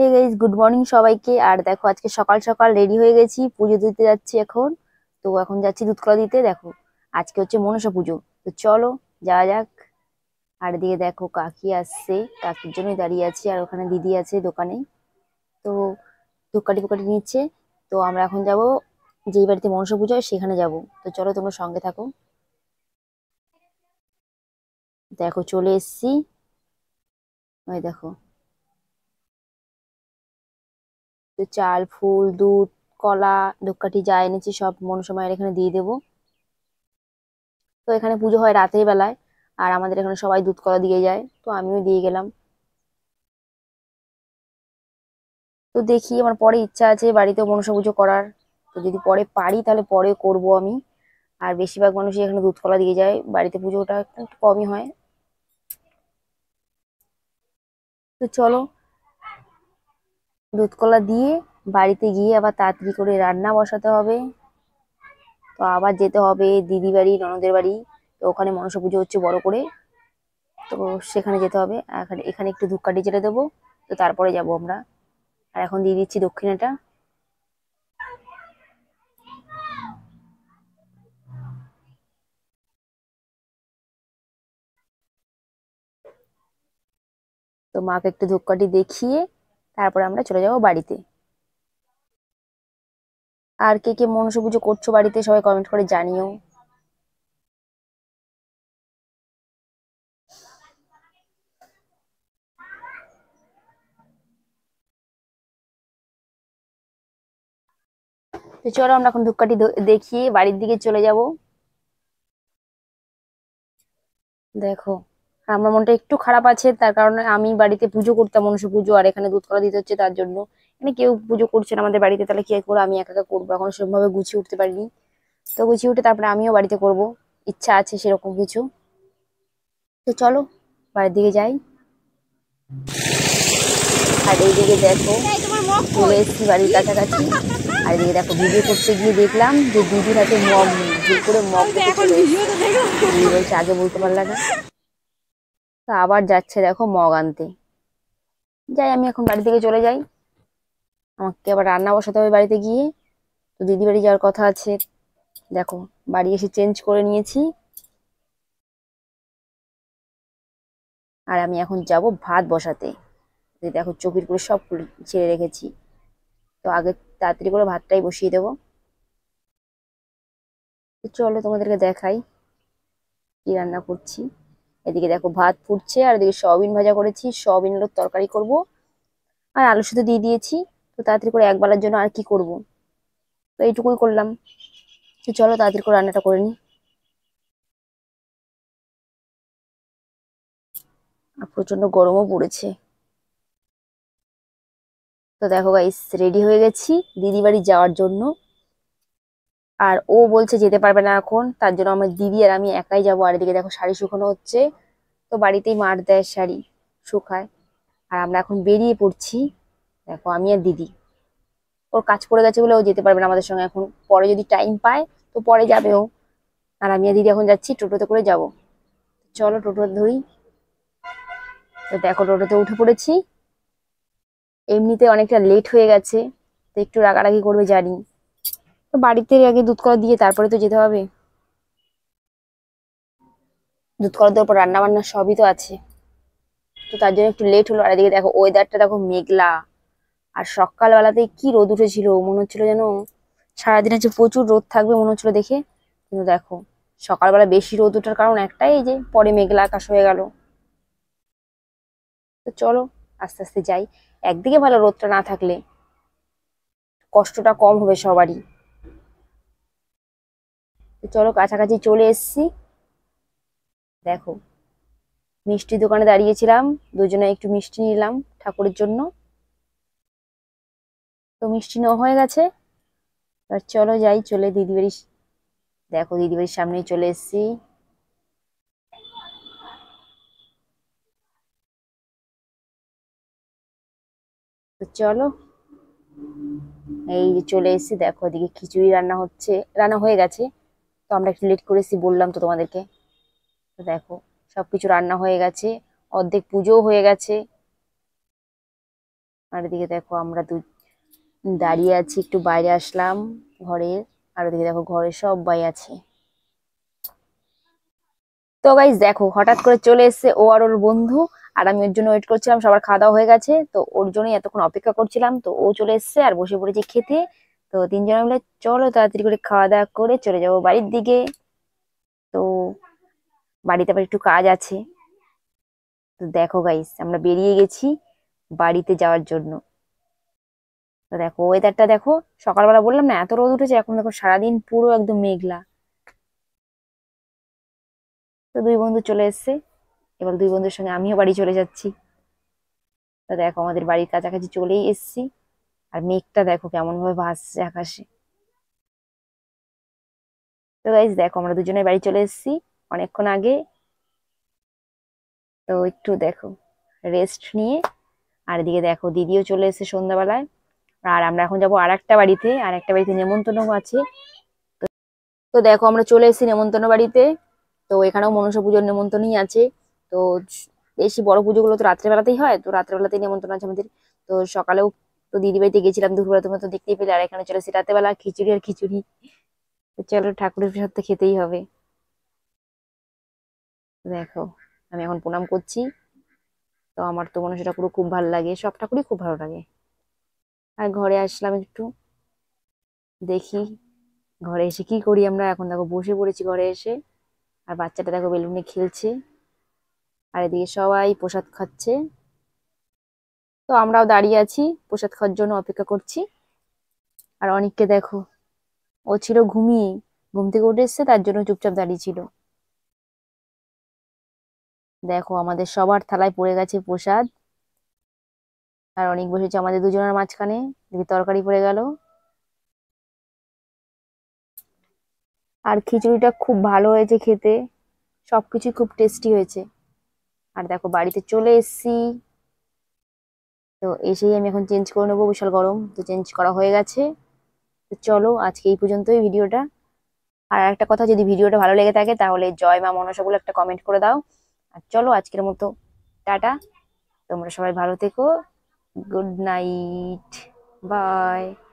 Hey guys good morning সবাইকে। আর দেখো আজকে সকাল সকাল রেডি হয়ে গেছি, পুজো দিতে যাচ্ছি এখন। তো এখন যাচ্ছি দুধ কলা দিতে। দেখো আজকে হচ্ছে মনসা পুজো, তো চলো যাওয়া যাক। আর দিয়ে দেখো কাকি আসছে, কাকির জন্য দাঁড়িয়ে আছি। আর ওখানে দিদি আছে দোকানে, তো ধুকাটি ফুকাটি নিচ্ছে। তো আমরা এখন যাব যেই বাড়িতে মনসা পুজো হয় সেখানে যাব। তো চলো তোমরা সঙ্গে থাকো। দেখো চলে এসছি, ওই দেখো তো চাল ফুল দুধ কলা ধূপকাঠি যা এনেছি সব মনসা মায়ের এখানে দিয়ে দেব। তো এখানে পুজো হয় রাতের বেলায়, আর আমাদের এখানে সবাই দুধ কলা দিয়ে যায়, তো আমিও দিয়ে গেলাম। তো দেখি আমার পরে ইচ্ছা আছে বাড়িতে মনসা পুজো করার, তো যদি পরে পারি তাহলে পরে করব আমি। আর বেশিরভাগ মানুষই এখানে দুধ কলা দিয়ে যায়, বাড়িতে পুজোটা একটু কমই হয়। তো চলো দুধ কলা দিয়ে বাড়িতে গিয়ে আবার তাড়াতাড়ি করে রান্না বসাতে হবে। তো আবার যেতে হবে দিদি বাড়ি, ননদের বাড়ি। তো ওখানে মনসা পুজো হচ্ছে বড় করে, তো সেখানে যেতে হবে। এখানে একটু ধূপকাঠি জেলে দেবো, তো তারপরে যাব আমরা। আর এখন দিয়ে দিচ্ছি দক্ষিণাটা। তো মাকে একটু ধূপকাঠি দেখিয়ে তারপরে আমরা চলে যাবো বাড়িতে। আর কে কে মনসা পুজো করছো বাড়িতে সবাই কমেন্ট করে জানিও। তো চলো আমরা এখন ধূপকাঠি দেখিয়ে বাড়ির দিকে চলে যাব। দেখো আমার মনটা একটু খারাপ আছে, তার কারণে আমি বাড়িতে পুজো করতাম মনসা পুজো, আর এখানে দুধ কলা দিতে হচ্ছে। তার জন্য মানে কেউ পুজো করছে না আমাদের বাড়িতে, তাহলে কি করবো আমি একা একা করবো। এখন সেরকমভাবে গুছিয়ে উঠতে পারিনি, তো গুছিয়ে উঠে তারপরে আমিও বাড়িতে করব, ইচ্ছা আছে সেরকম কিছু। তো চলো বাড়ির দিকে যাই। আর এইদিকে দেখো চলে এসছি বাড়ির কাছাকাছি। আর এদিকে দেখো ভিডিও করতে গিয়ে দেখলাম যে দিদির হাতে মগ, ভুল করে মগ বলছে, আগে বলতে পারলাম না। তো আবার যাচ্ছে দেখো মগ আনতে। যাই আমি এখন বাড়ি থেকে চলে যাই, আমাকে আবার রান্না বসাতে হবে বাড়িতে গিয়ে। তো দিদি বাড়ি যাওয়ার কথা আছে। দেখো বাড়ি এসে চেঞ্জ করে নিয়েছি, আর আমি এখন যাব ভাত বসাতে। দেখো চৌকির করে সব ছেড়ে রেখেছি, তো আগে তাড়াতাড়ি করে ভাতটাই বসিয়ে দেবো। চলো তোমাদেরকে দেখাই কি রান্না করছি। এদিকে দেখো ভাত ফুটছে, আর এদিকে সয়াবিন ভাজা করেছি, সয়াবিন আলুর তরকারি করব, আর আলু শুধু দিয়ে দিয়েছি। তো তাড়াতাড়ি করে একবেলার জন্য আর কি করব, তো এইটুকুই করলাম। তো চলো তাড়াতাড়ি করে রান্নাটা করে নিই। আর প্রচন্ড গরমও পড়েছে। তো দেখো গাইস রেডি হয়ে গেছি দিদি বাড়ি যাওয়ার জন্য। আর ও বলছে যেতে পারবে না এখন, তার জন্য আমার দিদি আর আমি একাই যাবো। আর এদিকে দেখো শাড়ি শুকানো হচ্ছে, তো বাড়িতেই মার দেয় শাড়ি শুকায়। আর আমরা এখন বেরিয়ে পড়ছি, দেখো আমি আর দিদি। ওর কাজ পড়ে গেছে বলে ও যেতে পারবে না আমাদের সঙ্গে এখন, পরে যদি টাইম পায় তো পরে যাবে ও। আর আমি আর দিদি এখন যাচ্ছি টোটোতে করে যাব। চলো টোটো ধরি। তো দেখো টোটোতে উঠে পড়েছি। এমনিতে অনেকটা লেট হয়ে গেছে, তো একটু রাগারাগি করবে জানি। তো বাড়িতে আগে দুধ কলা দিয়ে তারপরে তো যেতে হবে। দুধ কলা দেওয়ার পর রান্না বান্না সবই তো আছে, তো তার জন্য একটু লেট হলো। আর এদিকে দেখো ওয়েদারটা দেখো মেঘলা, আর সকালবেলাতে কি রোদ উঠেছিল, মনে হচ্ছিল যেন সারাদিন হচ্ছে প্রচুর রোদ থাকবে মনে হচ্ছিল দেখে। কিন্তু দেখো সকালবেলা বেশি রোদ ওঠার কারণ একটাই, এই যে পরে মেঘলা আকাশ হয়ে গেল। তো চলো আস্তে আস্তে যাই। একদিকে ভালো রোদটা না থাকলে কষ্টটা কম হবে সবারই। চলো কাছাকাছি চলে এসছি। দেখো মিষ্টি দোকানে দাঁড়িয়েছিলাম, দুজনে একটু মিষ্টি নিলাম ঠাকুরের জন্য। তো মিষ্টি নেওয়া হয়ে গেছে, এবার চলো যাই চলে দিদিবাড়ি। দেখো দিদিবাড়ির সামনে চলে এসছি। চলো এই চলে এসছি। দেখো এদিকে খিচুড়ি রান্না হচ্ছে, রান্না হয়ে গেছে, তো আমরা একটু লেট করেছি বললাম তো তোমাদেরকে। তো দেখো সবকিছু রান্না হয়ে গেছে, অর্ধেক পুজোও হয়ে গেছে। আর ওদিকে দেখো আমরা দাঁড়িয়ে আছি, একটু বাইরে আসলাম ঘরের, আর ওদিকে দেখো ঘরে সবাই আছে। তো গাইস দেখো হঠাৎ করে চলে এসেছে ও আর ওর বন্ধু, আর আমি ওর জন্য ওয়েট করছিলাম, সবার খাওয়া দাওয়া হয়ে গেছে, তো ওর জন্যই এতক্ষণ অপেক্ষা করছিলাম। তো ও চলে এসেছে আর বসে পড়েছি খেতে। তো তিনজন মিলে চলো তাড়াতাড়ি করে খাওয়া দাওয়া করে চলে যাবো বাড়ির দিকে, তো বাড়িতে আবার একটু কাজ আছে। তো দেখো গাইস আমরা বেরিয়ে গেছি বাড়িতে যাওয়ার জন্য। তো দেখো ওয়েদারটা দেখো, সকালবেলা বললাম না এত রোদ উঠেছে, এখন দেখো সারাদিন পুরো একদম মেঘলা। তো দুই বন্ধু চলে এসছে, এবার দুই বন্ধুর সঙ্গে আমিও বাড়ি চলে যাচ্ছি। তো দেখো আমাদের বাড়ির কাছাকাছি চলেই এসছি, আর মেঘটা দেখো কেমন ভাবে ভাসছে আকাশে। তো গাইস দেখো আমরা দুজনে বাড়ি চলে এসছি অনেকক্ষণ আগে। তো একটু দেখো রেস্ট নিয়ে, আর এদিকে দেখো দিদিও চলে এসছে সন্ধ্যাবেলায়। আর আমরা এখন যাবো আর একটা বাড়িতে, আর একটা বাড়িতে নেমন্তন্ন আছে। তো দেখো আমরা চলে এসছি নেমন্তন্ন বাড়িতে। তো এখানেও মনসা পুজোর নেমন্তন্নই আছে। তো বেশি বড় পুজোগুলো তো রাত্রেবেলাতেই হয়, তো রাত্রেবেলাতেই নেমন্তন্ন আছে আমাদের। তো সকালেও তো দিদি বাড়িতে গেছিলাম দুপুরবেলা, তোমরা তো দেখতেই পেলে। আর এখানে চলে এসছি রাতেবেলা, খিচুড়ি আর খিচুড়ি। চলো ঠাকুরের প্রসাদ তো খেতেই হবে। দেখো আমি এখন প্রণাম করছি। তো আমার তো মনসা ঠাকুরও খুব ভালো লাগে, সব ঠাকুরই খুব ভালো লাগে। আর ঘরে আসলাম, একটু দেখি ঘরে এসে কি করি আমরা। এখন দেখো বসে পড়েছি ঘরে এসে, আর বাচ্চাটা দেখো বেলুনে খেলছে, আর এদিকে সবাই প্রসাদ খাচ্ছে। তো আমরাও দাঁড়িয়ে আছি প্রসাদ খাওয়ার জন্য, অপেক্ষা করছি। আর অনেককে দেখো ও ছিল ঘুমিয়ে, ঘুম থেকে উঠে এসছে, তার জন্য চুপচাপ দাঁড়িয়ে ছিল। দেখো আমাদের সবার থালায় পড়ে গেছে প্রসাদ, আর অনেক বসেছে আমাদের দুজনের মাঝখানে। এদিকে তরকারি পড়ে গেল, আর খিচুড়িটা খুব ভালো হয়েছে খেতে, সবকিছু খুব টেস্টি হয়েছে। আর দেখো বাড়িতে চলে এসছি, তো এসেই আমি এখন চেঞ্জ করে নেবো, বিশাল গরম। তো চেঞ্জ করা হয়ে গেছে। তো চলো আজকে এই পর্যন্তই ভিডিওটা। আর একটা কথা, যদি ভিডিওটা ভালো লেগে থাকে তাহলে জয় মা মনসা বলে একটা কমেন্ট করে দাও। আর চলো আজকের মতো টাটা, তোমরা সবাই ভালো থেকো, গুড নাইট, বাই।